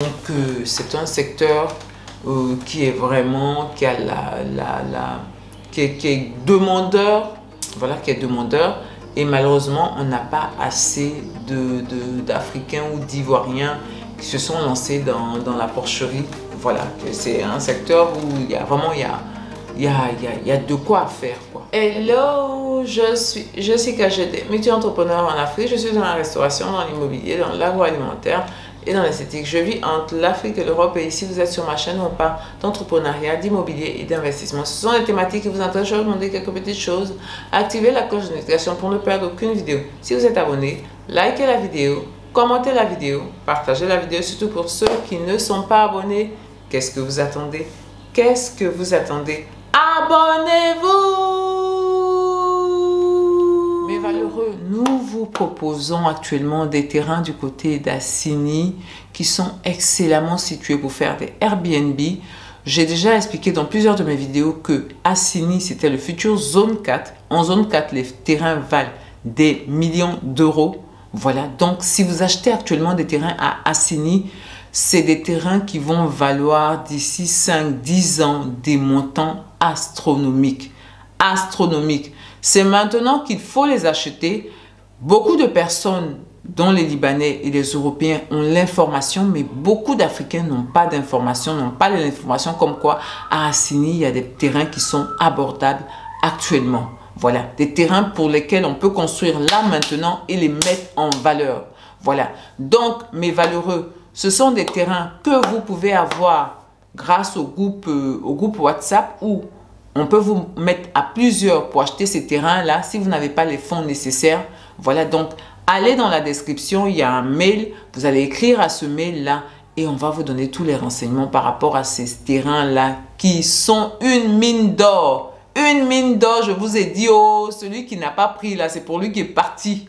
Donc c'est un secteur qui est vraiment qui est demandeur, voilà, qui est demandeur, et malheureusement on n'a pas assez d'Africains ou d'Ivoiriens qui se sont lancés dans la porcherie. Voilà, c'est un secteur où il y a vraiment il y a de quoi faire, quoi. Hello, je suis KGD, multi-entrepreneur en Afrique. Je suis dans la restauration, dans l'immobilier, dans l'agroalimentaire et dans l'esthétique. Je vis entre l'Afrique et l'Europe, et ici vous êtes sur ma chaîne où on parle d'entrepreneuriat, d'immobilier et d'investissement. Ce sont les thématiques qui vous intéressent. Je vais vous demander quelques petites choses. Activez la cloche de notification pour ne perdre aucune vidéo. Si vous êtes abonné, likez la vidéo, commentez la vidéo, partagez la vidéo, surtout pour ceux qui ne sont pas abonnés. Qu'est-ce que vous attendez? Qu'est-ce que vous attendez? Abonnez-vous! Mes valeureux, nous vous proposons actuellement des terrains du côté d'Assini qui sont excellemment situés pour faire des Airbnb. J'ai déjà expliqué dans plusieurs de mes vidéos que Assini, c'était le futur zone 4. En zone 4, les terrains valent des millions d'euros. Voilà, donc si vous achetez actuellement des terrains à Assini, c'est des terrains qui vont valoir d'ici 5-10 ans des montants astronomiques. Astronomiques. C'est maintenant qu'il faut les acheter. Beaucoup de personnes, dont les Libanais et les Européens, ont l'information, mais beaucoup d'Africains n'ont pas d'information, n'ont pas l'information comme quoi à Assini, il y a des terrains qui sont abordables actuellement. Voilà, des terrains pour lesquels on peut construire là maintenant et les mettre en valeur. Voilà, donc mes valeureux, ce sont des terrains que vous pouvez avoir grâce au groupe WhatsApp, où on peut vous mettre à plusieurs pour acheter ces terrains-là si vous n'avez pas les fonds nécessaires. Voilà, donc allez dans la description, il y a un mail, vous allez écrire à ce mail-là et on va vous donner tous les renseignements par rapport à ces terrains-là qui sont une mine d'or. Une mine d'or, je vous ai dit, oh, celui qui n'a pas pris là, c'est pour lui qui est parti.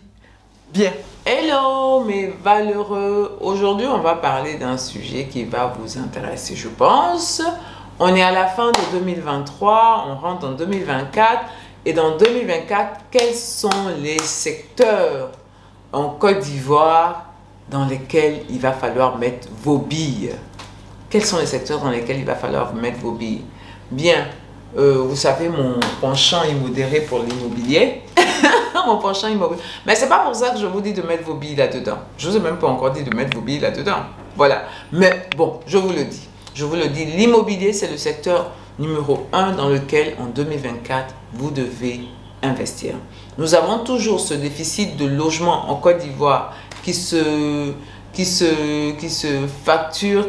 Bien. Hello mes valeureux, aujourd'hui on va parler d'un sujet qui va vous intéresser, je pense. On est à la fin de 2023, on rentre en 2024, et dans 2024, quels sont les secteurs en Côte d'Ivoire dans lesquels il va falloir mettre vos billes? Quels sont les secteurs dans lesquels il va falloir mettre vos billes? Bien, vous savez mon penchant immodéré pour l'immobilier. Mon penchant immobilier. Mais c'est pas pour ça que je vous dis de mettre vos billes là-dedans. Je vous ai même pas encore dit de mettre vos billes là-dedans. Voilà. Mais bon, je vous le dis. Je vous le dis, l'immobilier, c'est le secteur numéro 1 dans lequel, en 2024, vous devez investir. Nous avons toujours ce déficit de logement en Côte d'Ivoire qui se facture,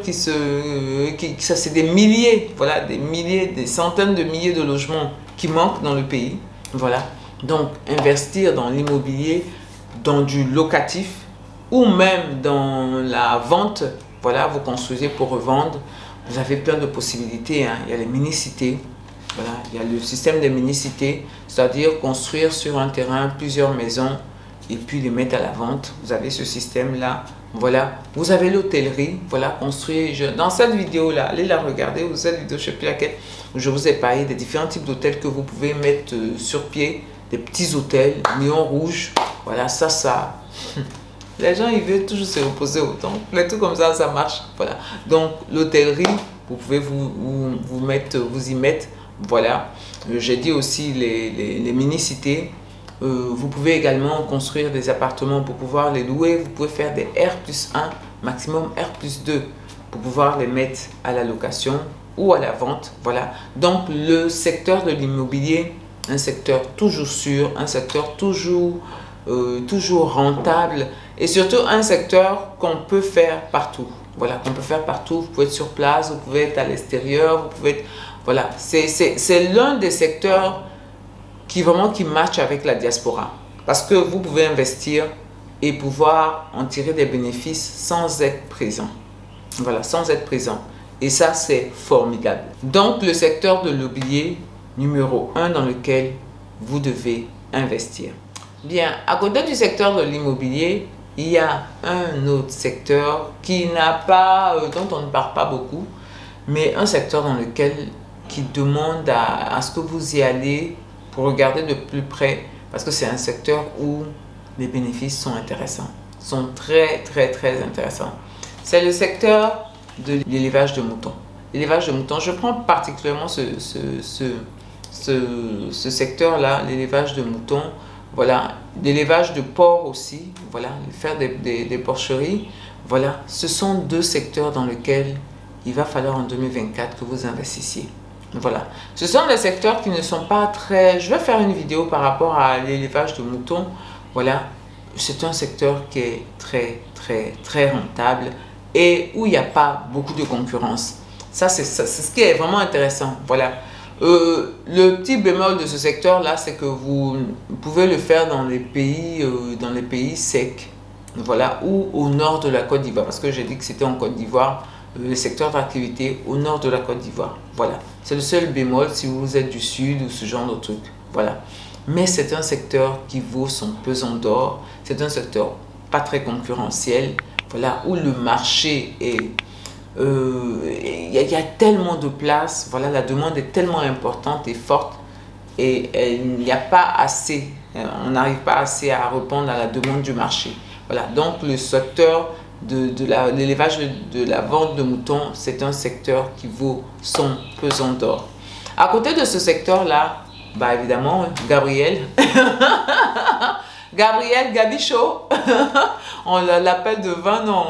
ça c'est des milliers, voilà, des milliers, des centaines de milliers de logements qui manquent dans le pays. Voilà. Donc, investir dans l'immobilier, dans du locatif ou même dans la vente. Voilà, vous construisez pour revendre. Vous avez plein de possibilités, hein. Il y a les mini-cités. Voilà, il y a le système des mini-cités, c'est-à-dire construire sur un terrain plusieurs maisons et puis les mettre à la vente. Vous avez ce système-là. Voilà, vous avez l'hôtellerie. Voilà, construire. Dans cette vidéo-là, allez la regarder. Ou cette vidéo, je ne sais plus laquelle, je vous ai parlé des différents types d'hôtels que vous pouvez mettre sur pied. Des petits hôtels, néon rouge, voilà, ça. Les gens, ils veulent toujours se reposer autant. Les trucs comme ça, ça marche, voilà. Donc, l'hôtellerie, vous pouvez vous y mettre, voilà. J'ai dit aussi les mini-cités. Vous pouvez également construire des appartements pour pouvoir les louer. Vous pouvez faire des R+1, maximum R+2, pour pouvoir les mettre à la location ou à la vente, voilà. Donc, le secteur de l'immobilier, un secteur toujours sûr, un secteur toujours rentable, et surtout un secteur qu'on peut faire partout. Voilà, qu'on peut faire partout. Vous pouvez être sur place, vous pouvez être à l'extérieur, vous pouvez être... Voilà, c'est l'un des secteurs qui match avec la diaspora. Parce que vous pouvez investir et pouvoir en tirer des bénéfices sans être présent. Voilà, sans être présent. Et ça, c'est formidable. Donc, le secteur de l'immobilier, numéro 1 dans lequel vous devez investir. Bien, à côté du secteur de l'immobilier, il y a un autre secteur dont on ne parle pas beaucoup, mais un secteur qui demande à ce que vous y allez pour regarder de plus près, parce que c'est un secteur où les bénéfices sont intéressants, sont très, très, très intéressants. C'est le secteur de l'élevage de moutons. L'élevage de moutons, je prends particulièrement ce secteur-là, l'élevage de moutons, voilà, l'élevage de porcs aussi, voilà, faire des porcheries, voilà, ce sont deux secteurs dans lesquels il va falloir en 2024 que vous investissiez. Voilà, ce sont des secteurs qui ne sont pas très... Je vais faire une vidéo par rapport à l'élevage de moutons, voilà, c'est un secteur qui est très rentable et où il n'y a pas beaucoup de concurrence. Ça, c'est ce qui est vraiment intéressant, voilà. Le petit bémol de ce secteur-là, c'est que vous pouvez le faire dans les pays secs, voilà, ou au nord de la Côte d'Ivoire, parce que j'ai dit que c'était en Côte d'Ivoire, le secteur d'activité au nord de la Côte d'Ivoire, voilà. C'est le seul bémol si vous êtes du sud ou ce genre de truc, voilà. Mais c'est un secteur qui vaut son pesant d'or, c'est un secteur pas très concurrentiel, voilà, où le marché est... il y a tellement de place, voilà, la demande est tellement importante et forte et il n'y a pas assez, on n'arrive pas assez à répondre à la demande du marché, voilà. Donc le secteur de l'élevage de la vente de moutons, c'est un secteur qui vaut son pesant d'or. À côté de ce secteur là, bah évidemment Gabriel Gabichaud, on l'appelle de vin en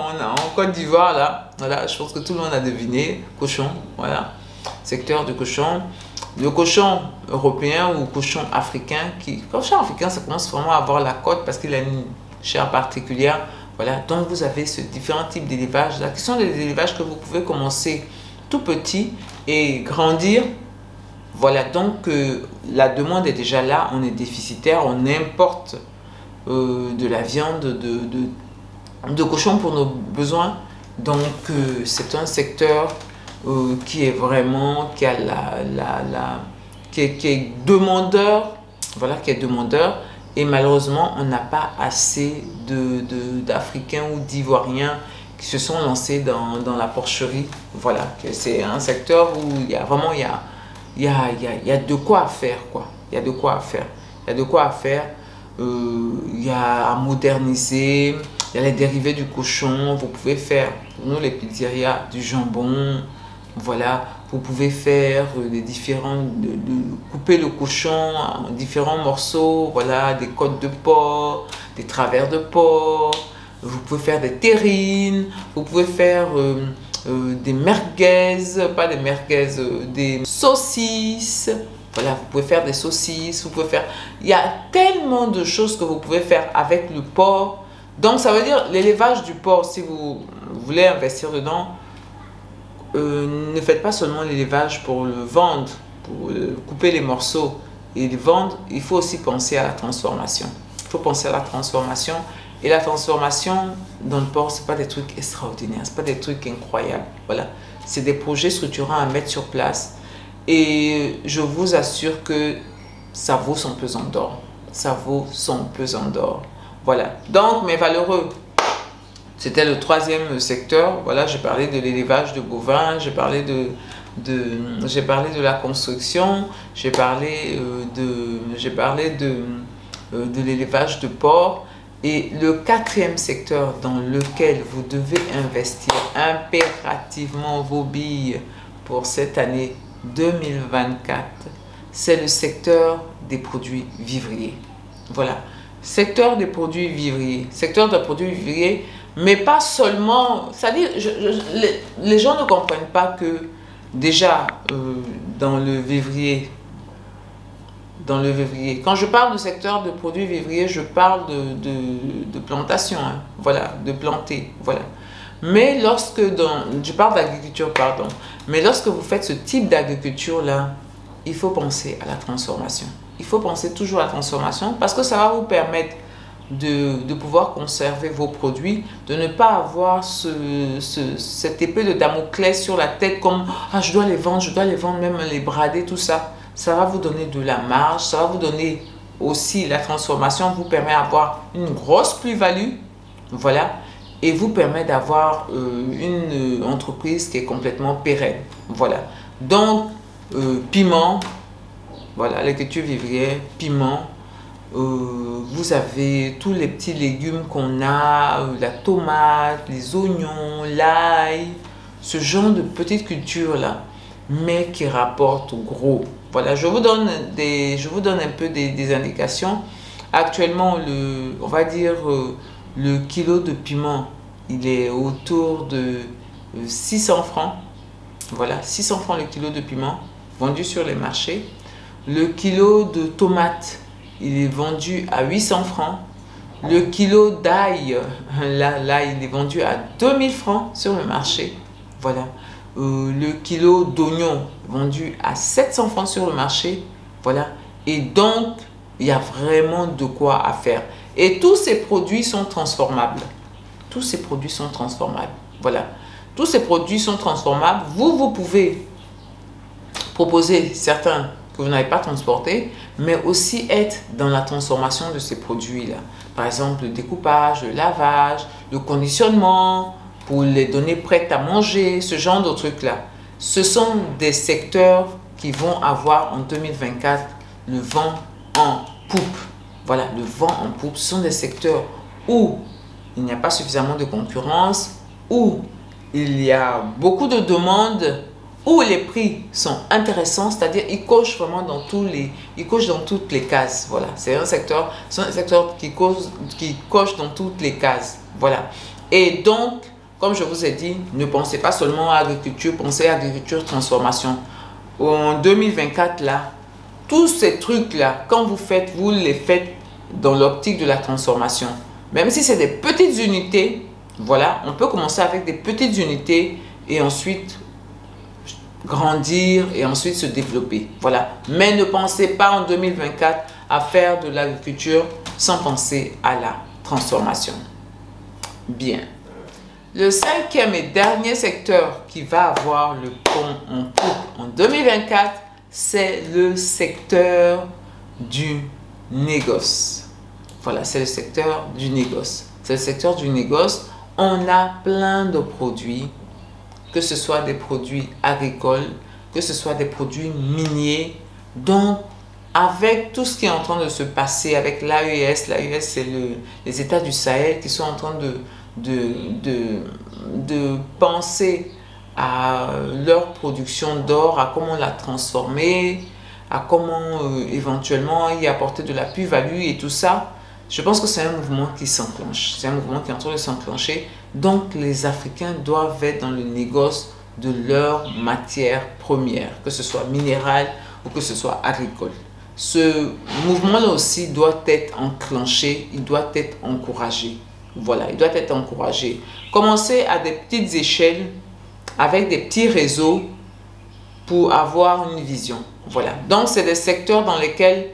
Côte d'Ivoire là, voilà, je pense que tout le monde a deviné, cochon, voilà, secteur du cochon, le cochon européen ou cochon africain, cochon africain ça commence vraiment à avoir la côte parce qu'il a une chair particulière, voilà, donc vous avez ces différents types d'élevages là, qui sont des élevages que vous pouvez commencer tout petit et grandir. Voilà, donc la demande est déjà là, on est déficitaire, on importe de la viande, de cochon pour nos besoins. Donc c'est un secteur qui est vraiment, qui est demandeur, voilà, qui est demandeur. Et malheureusement, on n'a pas assez d'Africains ou d'Ivoiriens qui se sont lancés dans la porcherie. Voilà, c'est un secteur où il y a vraiment, il y a de quoi à faire, quoi. Il y a de quoi à faire. Il y a de quoi à faire. Il y a à moderniser, il y a les dérivés du cochon, vous pouvez faire, pour nous les pizzerias, du jambon, voilà, vous pouvez faire des différents, couper le cochon en différents morceaux, voilà, des côtes de porc, des travers de porc, vous pouvez faire des terrines, vous pouvez faire des merguez, pas des merguez, des saucisses. Voilà, vous pouvez faire des saucisses, vous pouvez faire... Il y a tellement de choses que vous pouvez faire avec le porc. Donc, ça veut dire l'élevage du porc, si vous voulez investir dedans, ne faites pas seulement l'élevage pour le vendre, pour couper les morceaux et le vendre. Il faut aussi penser à la transformation. Il faut penser à la transformation. Et la transformation dans le porc, ce n'est pas des trucs extraordinaires, ce n'est pas des trucs incroyables. Voilà, c'est des projets structurants à mettre sur place. Et je vous assure que ça vaut son pesant d'or. Ça vaut son pesant d'or. Voilà. Donc, mes valeureux, c'était le troisième secteur. Voilà, j'ai parlé de l'élevage de bovins, j'ai parlé de la construction, j'ai parlé de l'élevage de porcs. Et le quatrième secteur dans lequel vous devez investir impérativement vos billes pour cette année 2024, c'est le secteur des produits vivriers. Voilà, secteur des produits vivriers, secteur des produits vivriers, mais pas seulement, c'est-à-dire, les gens ne comprennent pas que déjà dans le vivrier, quand je parle de secteur de produits vivriers, je parle de plantation, hein, voilà, de planter, voilà. Mais lorsque, je parle d'agriculture, pardon, mais lorsque vous faites ce type d'agriculture-là, il faut penser à la transformation. Il faut penser toujours à la transformation parce que ça va vous permettre de pouvoir conserver vos produits, de ne pas avoir cette épée de Damoclès sur la tête comme « Ah, je dois les vendre, même les brader, tout ça ». Ça va vous donner de la marge, ça va vous donner aussi la transformation, vous permet d'avoir une grosse plus-value, voilà. Et vous permet d'avoir une entreprise qui est complètement pérenne. Voilà. Donc, piment, voilà, l'agriculture vivrière, piment. Vous avez tous les petits légumes qu'on a, la tomate, les oignons, l'ail, ce genre de petites cultures-là, mais qui rapportent gros. Voilà, je vous donne un peu des indications. Actuellement, on va dire le kilo de piment, il est autour de 600 francs. Voilà, 600 francs le kilo de piment vendu sur les marchés. Le kilo de tomates, il est vendu à 800 francs. Le kilo d'ail, là, il est vendu à 2000 francs sur le marché. Voilà. Le kilo d'oignon vendu à 700 francs sur le marché. Voilà. Et donc, il y a vraiment de quoi à faire. Et tous ces produits sont transformables. Tous ces produits sont transformables. Voilà. Tous ces produits sont transformables. Vous pouvez proposer certains que vous n'avez pas transporté, mais aussi être dans la transformation de ces produits-là. Par exemple, le découpage, le lavage, le conditionnement, pour les donner prêtes à manger, ce genre de trucs-là. Ce sont des secteurs qui vont avoir en 2024 le vent en poupe. Voilà, le vent en poupe. Ce sont des secteurs où il n'y a pas suffisamment de concurrence, où il y a beaucoup de demandes, où les prix sont intéressants, c'est-à-dire ils cochent vraiment dans toutes les cases. Voilà, c'est un secteur, qui coche dans toutes les cases. Voilà. Et donc, comme je vous ai dit, ne pensez pas seulement à agriculture, pensez à agriculture transformation. En 2024 là, tous ces trucs là, quand vous les faites dans l'optique de la transformation. Même si c'est des petites unités, voilà, on peut commencer avec des petites unités et ensuite grandir et ensuite se développer. Voilà. Mais ne pensez pas en 2024 à faire de l'agriculture sans penser à la transformation. Bien. Le cinquième et dernier secteur qui va avoir le vent en poupe en 2024, c'est le secteur du négoce. Voilà, c'est le secteur du négoce. C'est le secteur du négoce. On a plein de produits, que ce soit des produits agricoles, que ce soit des produits miniers. Donc, avec tout ce qui est en train de se passer avec l'AES, l'AES c'est les États du Sahel qui sont en train de penser à leur production d'or, à comment la transformer, à comment éventuellement y apporter de la plus-value et tout ça. Je pense que c'est un mouvement qui s'enclenche. C'est un mouvement qui est en train de s'enclencher. Donc, les Africains doivent être dans le négoce de leurs matières premières, que ce soit minérale ou que ce soit agricole. Ce mouvement-là aussi doit être enclenché, il doit être encouragé. Voilà, il doit être encouragé. Commencez à des petites échelles, avec des petits réseaux, pour avoir une vision. Voilà. Donc, c'est des secteurs dans lesquels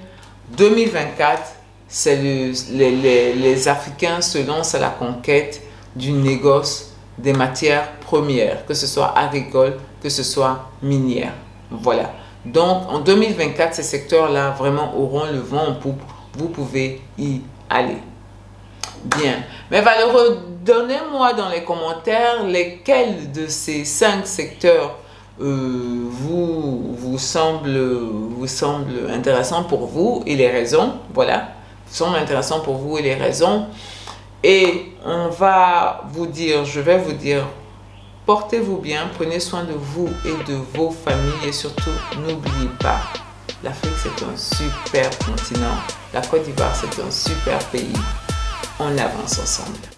2024, les Africains se lancent à la conquête du négoce des matières premières, que ce soit agricole, que ce soit minière. Voilà. Donc, en 2024, ces secteurs-là vraiment auront le vent en poupe. Vous pouvez y aller. Bien. Mais valeureux, donnez-moi dans les commentaires lesquels de ces 5 secteurs vous semble intéressant pour vous et les raisons. Voilà. Semble intéressant pour vous et les raisons. Et on va vous dire, je vais vous dire, portez-vous bien, prenez soin de vous et de vos familles et surtout n'oubliez pas, l'Afrique c'est un super continent, la Côte d'Ivoire c'est un super pays, on avance ensemble.